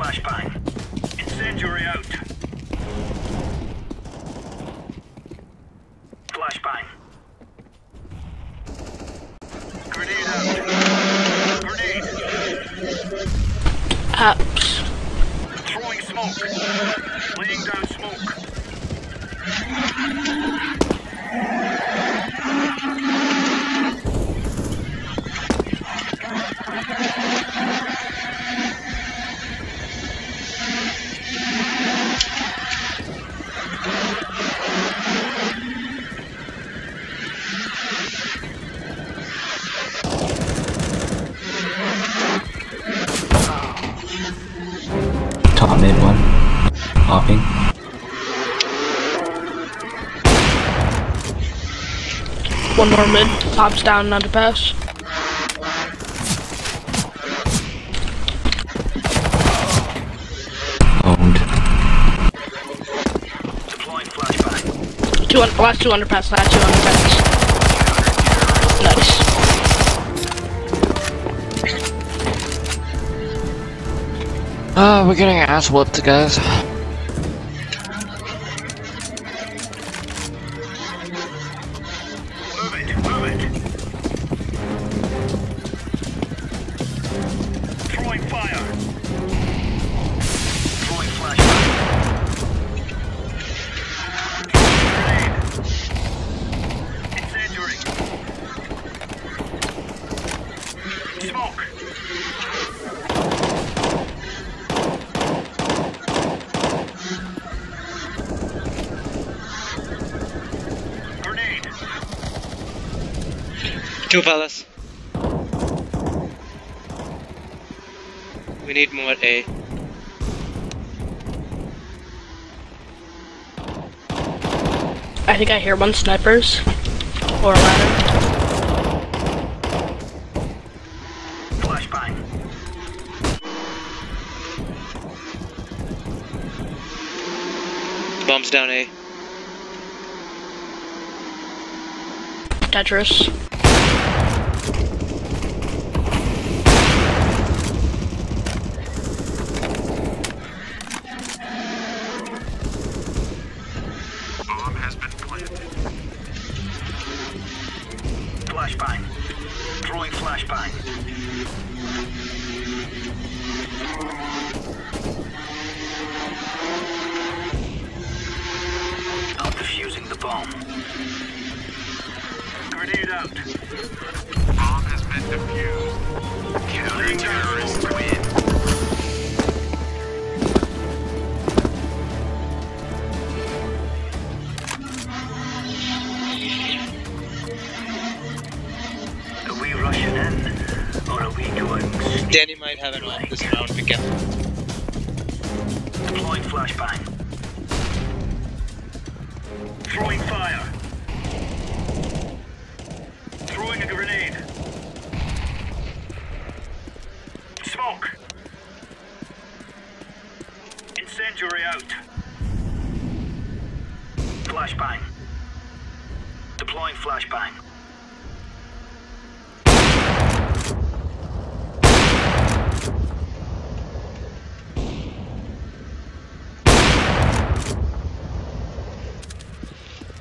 flashbang. Incendiary out. Flashbang. Grenade out. Grenade. Ups. Throwing smoke. Laying down smoke. Top mid one. Hopping. One more mid. Pops down another pass. Owned. Deploying flashback. Last two underpass. Last two underpass. Nice. Oh, we're getting ass whooped, guys. Move it, move it. Throwing fire. Throwing flashbang. Incendiary. Smoke. Two fellas. We need more A. I think I hear one snipers. Or ladder. Flashbang. Bombs down A. Tetris. Flashbang. Throwing flashbang. Not defusing the bomb. Grenade out. Bomb has been defused. Killing terrorists Danny might have an off this round, be careful. Deploying flashbang. Throwing fire. Throwing a grenade. Smoke. Incendiary out. Flashbang. Deploying flashbang.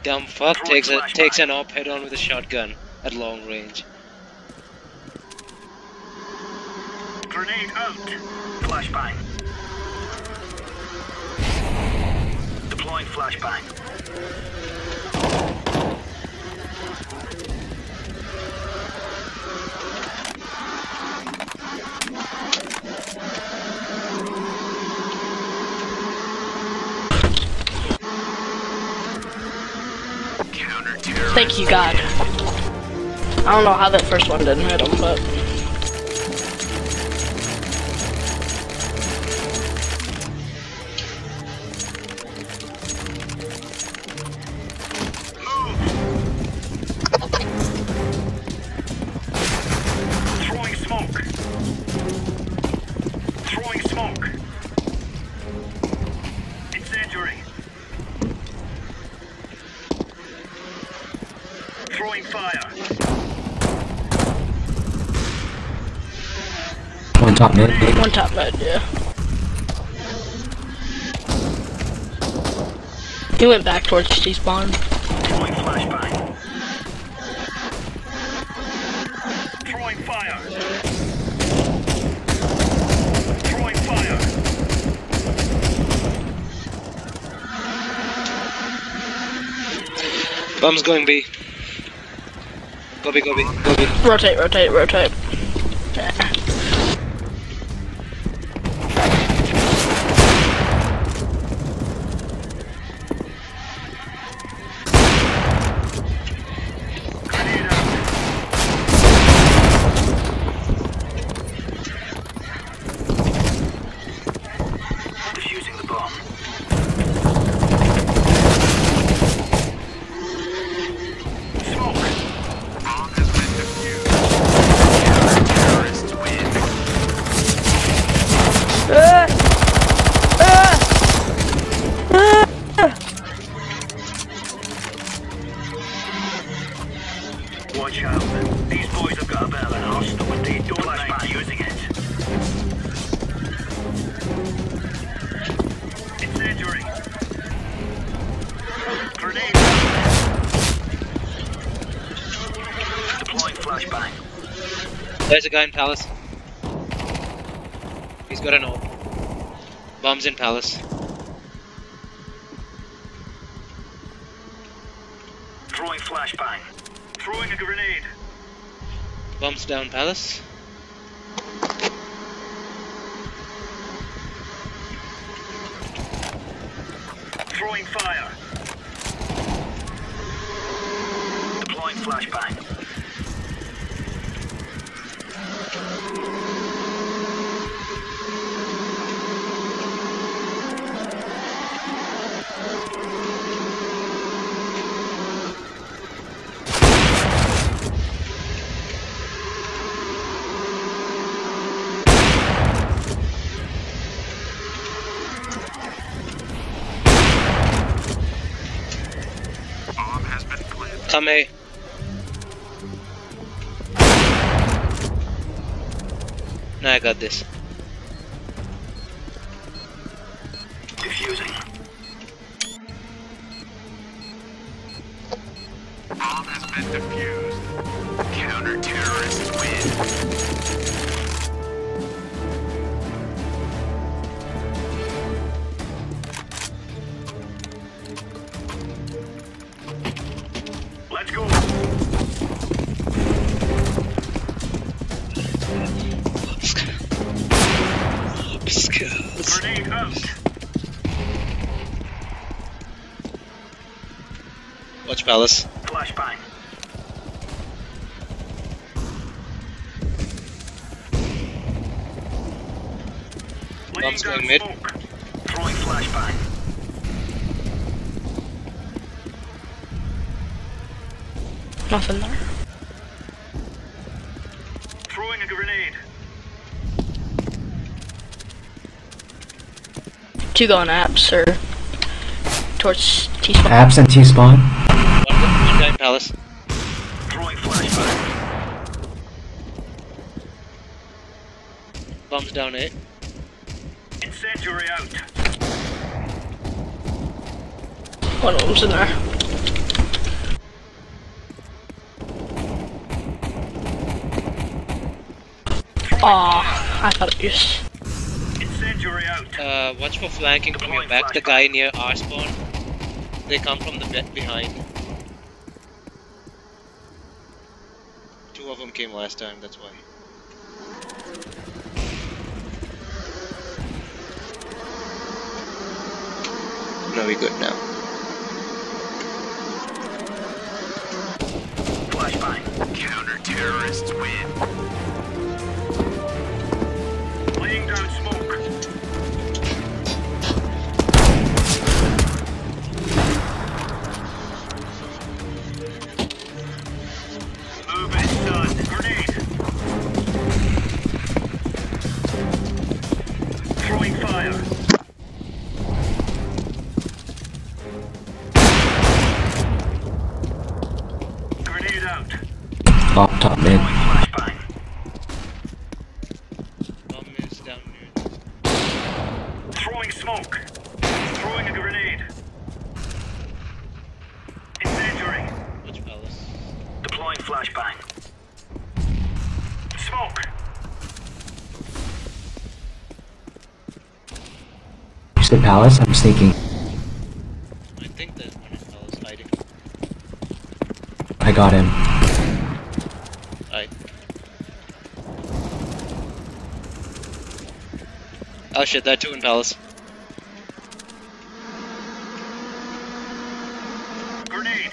Dumb fuck takes an op head on with a shotgun at long range. Grenade out. Flashbang. Deploying flashbang. Thank you, God. I don't know how that first one didn't hit him, but... Move! Throwing smoke! Throwing smoke! Incendiary! Throwing fire. One top mid. Yeah. He went back towards despawn. Throwing flashbang. Throwing fire. Throwing fire. Bomb's going B. Go B, go B, go B. Rotate, rotate, rotate. Yeah. Watch out, these boys have got a bit of an arsenal and they don't like using it. It's injuring. Grenade. Deploying flashbang. There's a guy in Palace. He's got an orb. Bombs in Palace. Throwing flashbang. Throwing a grenade. Bombs down Palace. Throwing fire. Deploying flashbang. Come A. No, I got this. Diffusing. Bomb has been diffused. Counter-terrorists win. Let's go. Grenade out. Watch Palace. Flashbang. Bombs going mid. Throwing flashbang. Nothing there. Throwing a grenade. Two gone apps or towards T spawn. Apps and T spawn. One guy in Palace. Throwing flashbang. Bombs down it. Incendiary out. One of them's in there. Aw, I thought it was. Out. Watch for flanking from your back. The guy near R spawn. They come from the bed behind. Two of them came last time, that's why. No, we good now. Flashbang. Counter-terrorists win. Laying down smoke. Top mid. Bomb is down mid. Throwing smoke. Throwing a grenade. flashbang. Smoke. It's the palace, I'm sneaking. I think that palace hiding. I got him. Alright. Oh shit, that too in palace. Grenade.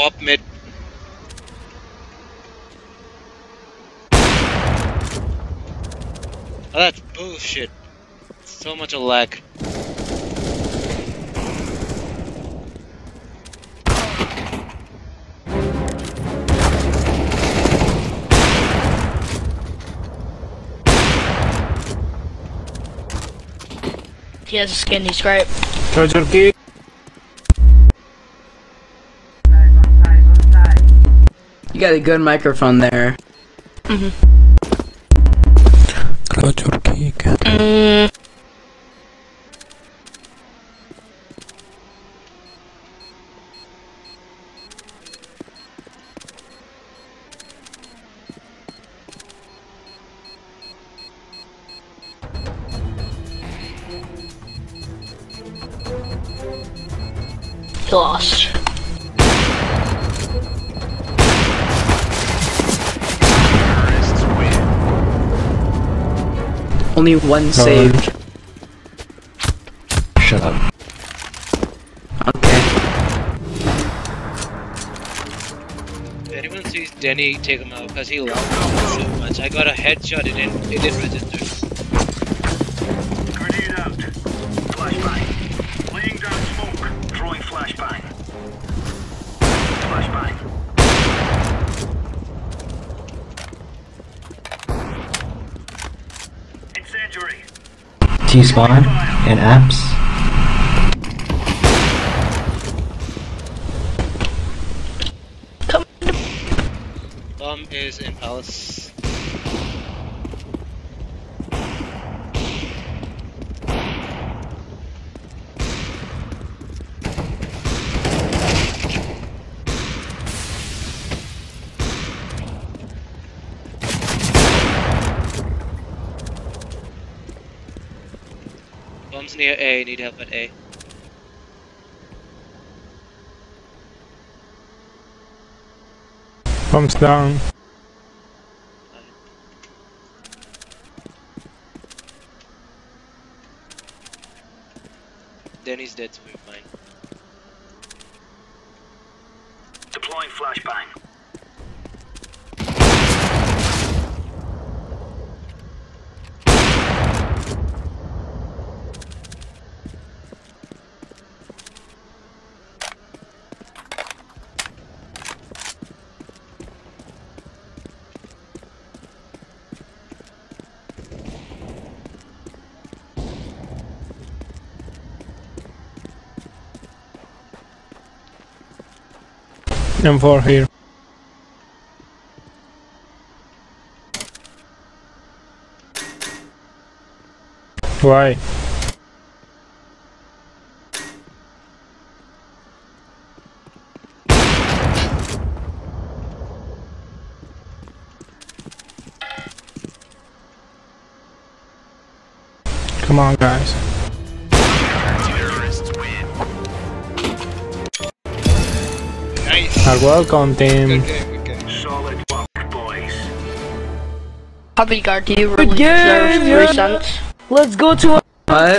Up mid. Oh, that's bullshit. So much a lag. He has a skin, he's great. Treasure key. You got a good microphone there. Mhm. He lost. Only one saved. Shut up. Okay. If anyone sees Denny, take him out because he lost so much. I got a headshot, it didn't register. Grenade out. Flashbang. Laying down smoke. Throwing flashbang. Flashbang. T-spawn and apps. Come. Bomb is in palace. Bombs near A, need help at A. Bombs down. Denny's dead, so we're fine. Deploying flashbang. M4 here. Why? Come on, guys. Welcome, team. Solid work, boys. Happy guard, you really deserve 3 cents. Let's go to a. What?